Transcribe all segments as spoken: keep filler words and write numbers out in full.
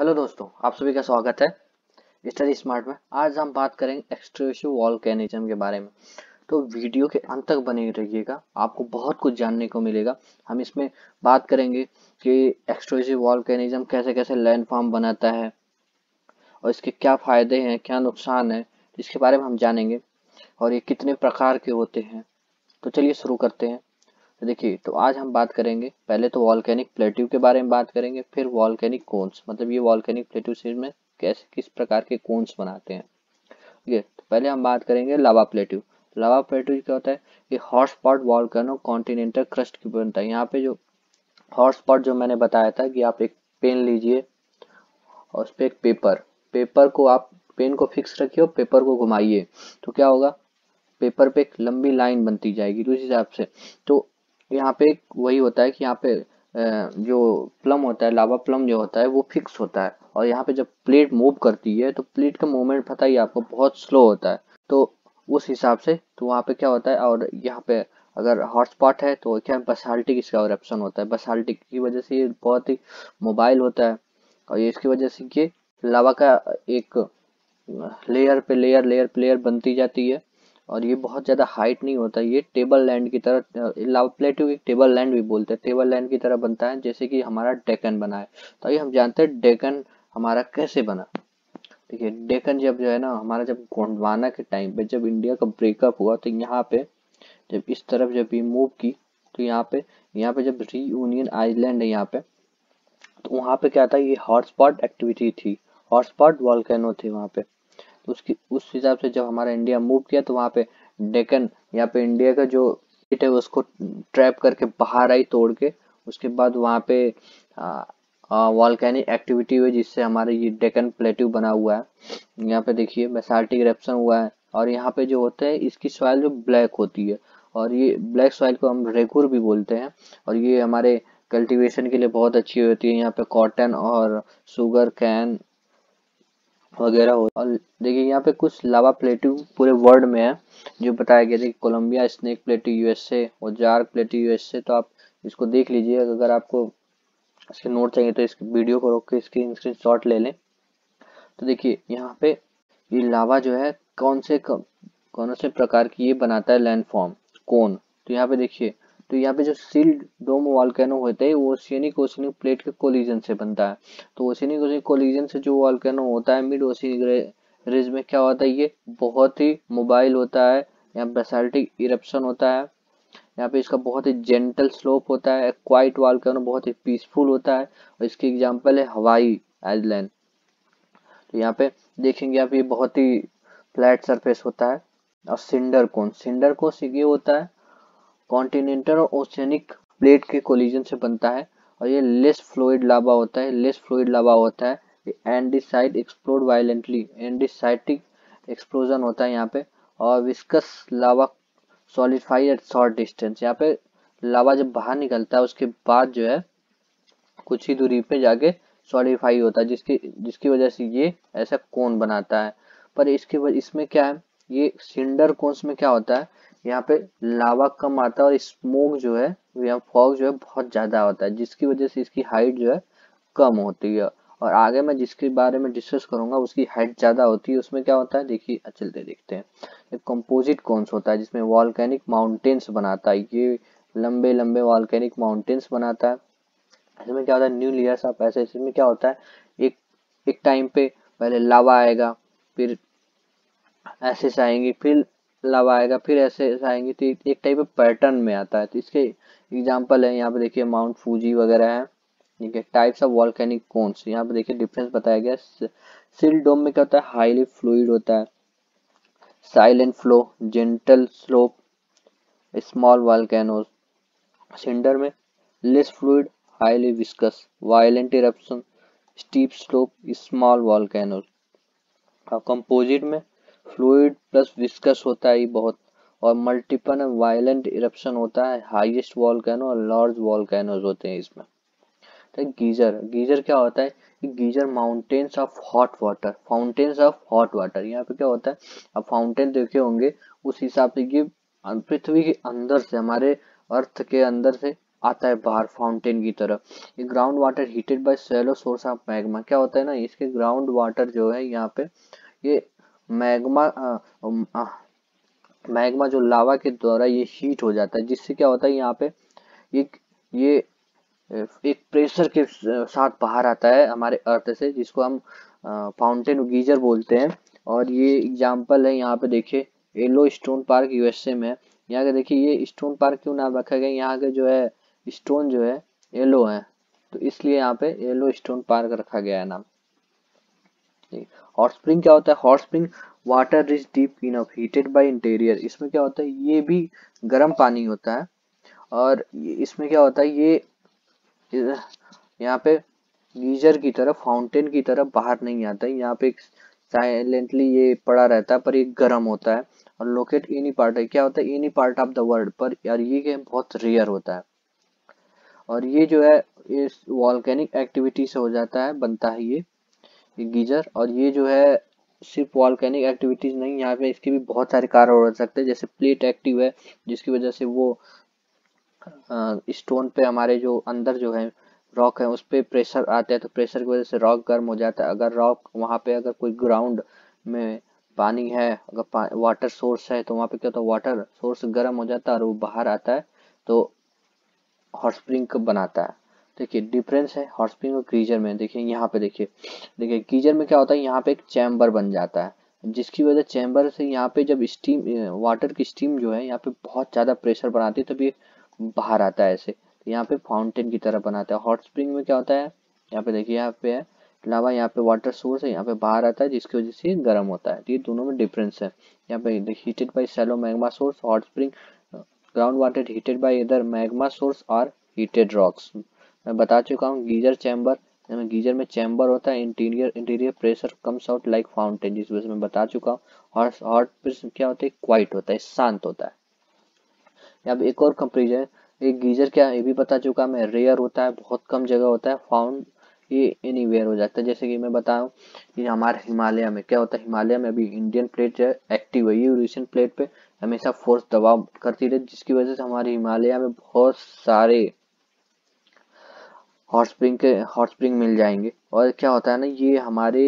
Hello दोस्तों, आप सभी का स्वागत है स्टडी स्मार्ट में। आज हम बात करेंगे एक्सट्रूसिव वॉल्केनिज्म के बारे में, तो वीडियो के अंत तक बने रहिएगा, आपको बहुत कुछ जानने को मिलेगा। हम इसमें बात करेंगे कि एक्सट्रूसिव वॉल्केनिज्म कैसे कैसे लैंडफॉर्म बनाता है और इसके क्या फ़ायदे हैं, क्या नुकसान है, इसके बारे में हम जानेंगे और ये कितने प्रकार के होते हैं। तो चलिए शुरू करते हैं। तो देखिए, तो आज हम बात करेंगे, पहले तो वॉल्केनिक प्लेट्यू के बारे में बात करेंगे, फिर वॉल्केनिक कोन्स, मतलब ये वॉल्केनिक प्लेट्यू सीरीज में कैसे किस प्रकार के कोन्स बनाते हैं। ये तो पहले हम बात करेंगे लावा प्लेट्यू। लावा प्लेट्यू क्या होता है? ये हॉटस्पॉट वॉल्केनो कॉन्टिनेंटल क्रस्ट की बनता है। यहाँ पे जो हॉटस्पॉट जो मैंने बताया था कि आप एक पेन लीजिए और उस पर एक पेपर पेपर को आप पेन को फिक्स रखिए और पेपर को घुमाइए, तो क्या होगा, पेपर पे एक लंबी लाइन बनती जाएगी। तो इस हिसाब से तो यहाँ पे वही होता है कि यहाँ पे जो प्लम होता है, लावा प्लम जो होता है वो फिक्स होता है और यहाँ पे जब प्लेट मूव करती है तो प्लेट का मूवमेंट पता ही आपको बहुत स्लो होता है, तो उस हिसाब से तो वहाँ पे क्या होता है। और यहाँ पे अगर हॉटस्पॉट है तो क्या बसाल्टिक इसका एरप्शन होता है। बसाल्टिक की वजह से ये बहुत ही मोबाइल होता है और ये इसकी वजह से ये लावा का एक लेयर पे लेयर लेयर पे लेयर बनती जाती है और ये बहुत ज़्यादा हाइट नहीं होता। ये टेबल लैंड की तरह, लावा प्लेट्यू एक टेबल लैंड भी बोलते हैं, टेबल लैंड की तरह बनता है, जैसे कि हमारा डेकन बना है। तो ये हम जानते हैं डेकन हमारा कैसे बना। देखिए, डेकन जब जो है ना हमारा, जब गोंडवाना के टाइम पे जब इंडिया का ब्रेकअप हुआ तो यहाँ पे जब इस तरफ जब ये मूव की तो यहाँ पे यहाँ पे जब रियूनियन आइलैंड है यहाँ पे, तो वहाँ पे क्या था, ये हॉटस्पॉट एक्टिविटी थी, हॉटस्पॉट वॉल्केनो थी वहाँ पे। उसकी उस हिसाब से जब हमारा इंडिया मूव किया तो वहाँ पे डेकन, यहाँ पे इंडिया का जो प्लेट है उसको ट्रैप करके बाहर आई तोड़ के, उसके बाद वहाँ पे वॉल्केनिक एक्टिविटी हुई जिससे हमारे ये डेकन प्लेट्यू बना हुआ है। यहाँ पे देखिए बेसाल्टिक इरप्शन हुआ है और यहाँ पे जो होता है इसकी सॉइल जो ब्लैक होती है और ये ब्लैक सॉइल को हम रेगुर भी बोलते हैं और ये हमारे कल्टिवेशन के लिए बहुत अच्छी होती है। यहाँ पे कॉटन और शुगर कैन वगैरह हो। और देखिए यहाँ पे कुछ लावा प्लेट्यू पूरे वर्ल्ड में है जो बताया गया था, कोलंबिया स्नेक प्लेट यूएसए और जार प्लेट यूएसए। तो आप इसको देख लीजिए, अगर आपको इसके नोट चाहिए तो इस वीडियो को रोक के इसकी स्क्रीनशॉट ले लें। तो देखिए यहाँ पे ये लावा जो है कौन से कौन से प्रकार की ये बनाता है लैंडफॉर्म कोन। तो यहाँ पे देखिए, तो यहाँ पे जो शील्ड डोम वॉल्केनो होते हैं वो ओशियनिक ओशियनिक प्लेट के कोलिजन से बनता है। तो ओशियनिक ओशियनिक कोलिजन से जो वॉल्केनो होता है मिड ओशियनिक रिज में क्या होता है, ये बहुत ही मोबाइल होता है, यहाँ बेसाल्टिक इरप्शन होता है, यहाँ पे इसका बहुत ही जेंटल स्लोप होता है। क्वाइट वॉल्केनो बहुत ही पीसफुल होता है और इसकी एग्जाम्पल है हवाई आइलैंड। तो यहाँ पे देखेंगे आप, ये बहुत ही फ्लैट सरफेस होता है। और सिंडर कोन, सिंडर कोन ये होता है कॉन्टिनेंटल और ओशियनिक प्लेट के कोलिजन से बनता है और ये लेस फ्लूइड लावा होता है। लेस फ्लूइड लावा होता है ये andesite explode violently, andesitic explosion होता है यहाँ पे। और viscous lava solidify at short distance, यहाँ पे लावा जब बाहर निकलता है उसके बाद जो है कुछ ही दूरी पे जाके सॉलिडिफाई होता है, जिसकी जिसकी वजह से ये ऐसा कोन बनाता है। पर इसके इसमें क्या है, ये सिंडर कोन्स में क्या होता है, यहाँ पे लावा कम आता है और स्मोक जो है या फॉग जो है बहुत ज्यादा होता है, जिसकी वजह से इसकी हाइट जो है कम होती है। और आगे मैं जिसके बारे में डिस्कस करूंगा उसकी हाइट ज्यादा होती है। उसमें क्या होता है, देखिए चलते देखते हैं। एक कंपोजिट कोन्स होता है जिसमें वॉल्केनिक माउंटेन्स बनाता है, ये लंबे लंबे वॉल्केनिक माउंटेन्स बनाता है। इसमें क्या होता है, न्यू लेयर्स आप ऐसे, इसमें क्या होता है, एक एक टाइम पे पहले लावा आएगा, फिर ऐसे से आएंगे, फिर लावा आएगा, फिर ऐसे आएंगे, तो एक टाइप का पैटर्न में आता है। तो इसके एग्जांपल है यहाँ पे देखिए माउंट फूजी वगैरह है। ठीक है, टाइप्स ऑफ वॉल्केनिक कोन्स, यहाँ पे देखिए डिफरेंस बताया गया। सिल्ड डोम में क्या होता है, हाईली फ्लूइड होता है, silent flow, gentle slope, small volcanoes. Cinder में less fluid, highly viscous, violent eruption, steep slope, small volcanoes. और कंपोजिट में फ्लूइड प्लस विस्कस होता है ये बहुत, और मल्टीपल वायलेंट इरप्शन होता है, हाईएस्ट वॉल्केनो और लार्ज वॉल्केनोज होते हैं इसमें। तो गीजर, गीजर क्या होता है, geyser mountains of hot water, fountains of hot water. यहाँ पे क्या होता है, अब फाउंटेन देखे होंगे, उस हिसाब से ये पृथ्वी के अंदर से, हमारे अर्थ के अंदर से आता है बाहर फाउंटेन की तरह। ये ground water heated by shallow source of magma. क्या होता है ना, इसके ग्राउंड वाटर जो है यहाँ पे ये मैग्मा मैग्मा जो लावा के द्वारा ये हीट हो जाता है, जिससे क्या होता है यहाँ पे ये ये एक प्रेशर के साथ बाहर आता है हमारे अर्थ से, जिसको हम फाउंटेन गीजर बोलते हैं। और ये एग्जांपल है यहाँ पे देखिए येलोस्टोन पार्क यूएसए में। यहाँ के देखिए ये स्टोन पार्क क्यों नाम रखा गया, यहाँ के जो है स्टोन जो है येलो है, तो इसलिए यहाँ पे येलोस्टोन पार्क रखा गया है नाम। हॉट स्प्रिंग क्या होता है, hot spring water is deep enough heated by interior. इसमें क्या होता है, ये भी गर्म पानी होता है और इसमें क्या होता है ये यहाँ पे गीजर की तरफ फाउंटेन की तरफ बाहर नहीं आता है, यहाँ पे साइलेंटली ये पड़ा रहता है, पर ये गर्म होता है। और लोकेट एनी पार्ट है, क्या होता है any part of the world, पर यार ये गेम बहुत रेयर होता है। और ये जो है इस वॉल्केनिक एक्टिविटी से हो जाता है, बनता है ये ये गीजर। और ये जो है सिर्फ वॉल्केनिक एक्टिविटीज नहीं, यहाँ पे इसके भी बहुत सारे कारण हो सकते हैं, जैसे प्लेट एक्टिव है जिसकी वजह से वो स्टोन पे हमारे जो अंदर जो है रॉक है उस पे प्रेशर आता है, तो प्रेशर की वजह से रॉक गर्म हो जाता है। अगर रॉक वहाँ पे अगर कोई ग्राउंड में पानी है, अगर वाटर सोर्स है, तो वहाँ पे क्या होता है वाटर सोर्स गर्म हो जाता है और वो बाहर आता है, तो हॉट स्प्रिंग बनाता है। देखिए डिफरेंस है हॉट स्प्रिंग और गीजर में। देखिए यहाँ पे देखिए देखिए गीजर में क्या होता है, यहाँ पे एक चैम्बर बन जाता है, जिसकी वजह चैम्बर से यहाँ पे जब स्टीम वाटर की स्टीम जो है यहाँ पे बहुत ज्यादा प्रेशर बनाती है, तभी बाहर आता है ऐसे, यहाँ पे फाउंटेन की तरह बनाता है। हॉट स्प्रिंग में क्या होता है, यहाँ पे देखिए यहाँ पे है लावा, यहाँ पे वाटर सोर्स है, यहाँ पे बाहर आता है, जिसकी वजह से गर्म होता है। ये दोनों में डिफरेंस है। यहाँ पे heated by shallow magma source, hot spring ground water heated by इधर मैग्मा सोर्स और हीटेड रॉक्स। मैं बता चुका हूँ गीजर चैम्बर, गीजर में चैम्बर होता है, interior interior pressure comes out like fountain, जिस वजह से मैं बता चुका हूँ। और हॉट स्प्रिंग क्या होता है, क्वाइट होता है, शांत होता है। अब एक और कंपेरिजन, एक गीजर क्या ये भी बता चुका मैं, रेयर होता है, बहुत कम जगह होता है, फाउंड ये एनीवेयर हो जाता है। जैसे कि मैं बताऊं कि हमारे हिमालय में क्या होता है, हिमालय में अभी इंडियन प्लेट जो है एक्टिव है, ये यूरेशियन प्लेट पे हमेशा फोर्स दबाव करती रहती है, जिसकी वजह से हमारे हिमालय में बहुत सारे हॉट स्प्रिंग के हॉट स्प्रिंग मिल जाएंगे। और क्या होता है ना, ये हमारे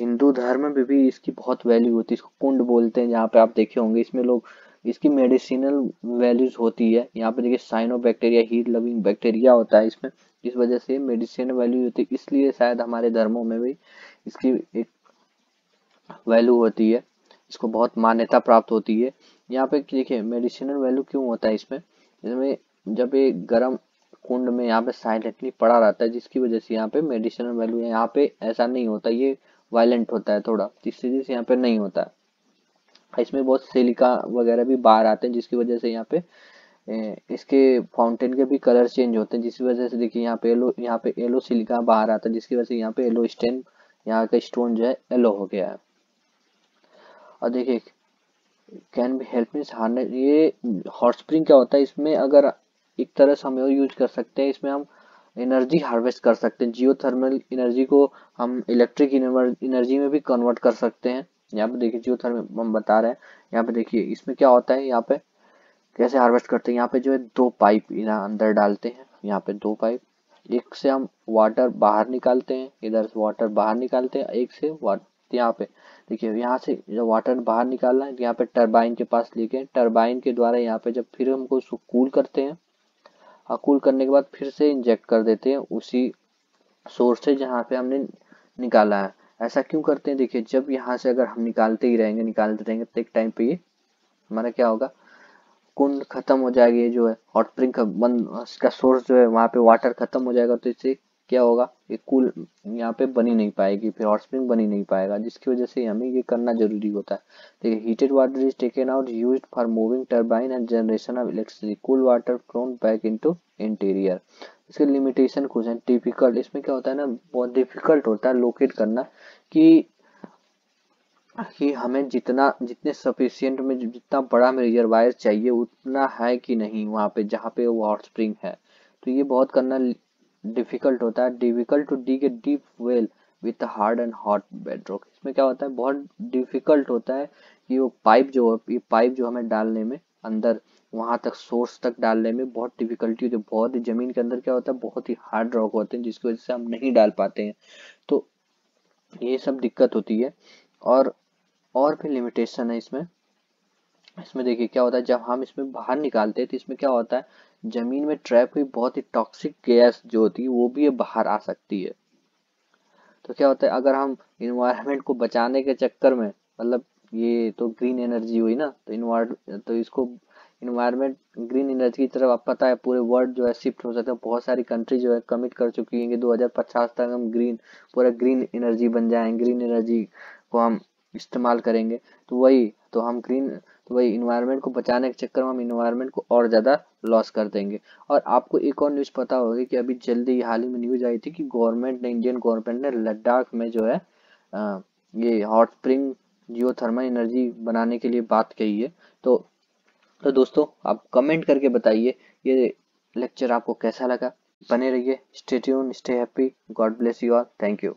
हिंदू धर्म में भी, भी इसकी बहुत वैल्यू होती है, इसको कुंड बोलते हैं, जहाँ पे आप देखे होंगे इसमें लोग इसकी मेडिसिनल वैल्यूज होती है। यहाँ पे देखिए cyanobacteria heat loving bacteria होता है इसमें, इस वजह से मेडिसिनल वैल्यू होती है, इसलिए शायद हमारे धर्मों में भी इसकी एक वैल्यू होती है, इसको बहुत मान्यता प्राप्त होती है। यहाँ पे देखिए मेडिसिनल वैल्यू क्यों होता है इसमें, इसमें जब ये गर्म कुंड में यहाँ पे साइलेंटली पड़ा रहता है, जिसकी वजह से यहाँ पे मेडिसिनल वैल्यू है। यहाँ पे ऐसा नहीं होता, ये वायलेंट होता है थोड़ा, जिस वजह से यहाँ पे नहीं होता। इसमें बहुत सिलिका वगैरह भी बाहर आते हैं, जिसकी वजह से यहाँ पे इसके फाउंटेन के भी कलर चेंज होते हैं, जिसकी वजह से देखिए यहाँ पे येलो यहाँ पे येलो सिलिका बाहर आता है, जिसकी वजह से यहाँ पे येलो स्टेन यहाँ का स्टोन जो है येलो हो गया है। और देखिए can be help means harness, ये हॉट स्प्रिंग क्या होता है, इसमें अगर एक तरह से हम यूज कर सकते हैं, इसमें हम एनर्जी हार्वेस्ट कर सकते हैं, जियोथर्मल एनर्जी को हम इलेक्ट्रिक एनर्जी में भी कन्वर्ट कर सकते हैं। यहाँ पे देखिए जियोथर्मल हम बता रहे हैं। यहाँ पे देखिए इसमें क्या होता है, यहाँ पे कैसे हार्वेस्ट करते हैं, यहाँ पे जो है दो पाइप यहाँ अंदर डालते हैं, यहाँ पे दो पाइप, एक से हम वाटर बाहर निकालते हैं, इधर से वाटर बाहर निकालते हैं, एक से वाटर यहाँ पे देखिए यहाँ से जो वाटर बाहर निकालना है, यहाँ पे टरबाइन के पास लेके टरबाइन के द्वारा यहाँ पे जब फिर हमको उसको कूल करते हैं, और कूल करने के बाद फिर से इंजेक्ट कर देते हैं उसी सोर्स से जहाँ पे हमने निकाला है। ऐसा क्यों करते हैं, देखिए जब यहाँ से अगर हम निकालते ही रहेंगे निकालते रहेंगे तो एक टाइम पे ये हमारा क्या होगा, कुंड खत्म हो जाएगी, ये जो है हॉट स्प्रिंग का सोर्स जो है वहाँ पे वाटर खत्म हो जाएगा, तो इससे क्या होगा, ये कूल यहाँ पे बनी नहीं पाएगी, फिर हॉट स्प्रिंग बनी नहीं पाएगा, जिसकी वजह से हमें ये करना जरूरी होता है। देखिए heated water is taken out used for moving turbine and generation of electricity, cool water flown back into interior. इसके लिमिटेशन कुछ है, डिफिकल्ट, इसमें क्या होता है ना बहुत डिफिकल्ट होता है लोकेट करना, कि कि हमें जितना जितने सफिशियंट में जितना बड़ा में रिजर्वायर चाहिए उतना है कि नहीं वहाँ पे जहाँ पे वो हॉट स्प्रिंग है, तो ये बहुत करना डिफिकल्ट होता है। Difficult to dig deep well with hard and hot bedrock, इसमें क्या होता है बहुत डिफिकल्ट होता है कि वो पाइप जो ये पाइप जो हमें डालने में अंदर वहाँ तक सोर्स तक डालने में बहुत डिफिकल्टी होती है। बहुत जमीन के अंदर क्या होता है, बहुत ही हार्ड रॉक होते हैं जिसकी वजह से हम नहीं डाल पाते हैं, तो ये सब दिक्कत होती है। और और भी लिमिटेशन है इसमें। इसमें देखिए क्या होता है, जब हम इसमें बाहर निकालते हैं तो इसमें क्या होता है, जमीन में ट्रैप हुई बहुत ही टॉक्सिक गैस जो होती है वो भी ये बाहर आ सकती है। तो क्या होता है, अगर हम इन्वायरमेंट को बचाने के चक्कर में, मतलब ये तो ग्रीन एनर्जी हुई ना, तो इन्वायर तो इसको इन्वायरमेंट ग्रीन एनर्जी की तरफ आप पता है पूरे वर्ल्ड जो है शिफ्ट हो सकता है। बहुत सारी कंट्री जो है कमिट कर चुकी है कि दो हज़ार पचास तक हम ग्रीन पूरा ग्रीन एनर्जी बन जाएंगे, ग्रीन एनर्जी को हम इस्तेमाल करेंगे। तो वही तो हम ग्रीन तो वही इन्वायरमेंट को बचाने के चक्कर में हम इन्वायरमेंट को और ज़्यादा लॉस कर देंगे। और आपको एक और न्यूज़ पता होगी कि अभी जल्दी हाल ही में न्यूज़ आई थी कि गवर्नमेंट ने, इंडियन गवर्नमेंट ने लद्दाख में जो है आ, ये हॉट स्प्रिंग जियोथर्मल एनर्जी बनाने के लिए बात कही है। तो तो दोस्तों आप कमेंट करके बताइए ये लेक्चर आपको कैसा लगा। बने रहिए, stay tune, stay happy, God bless you all, thank you.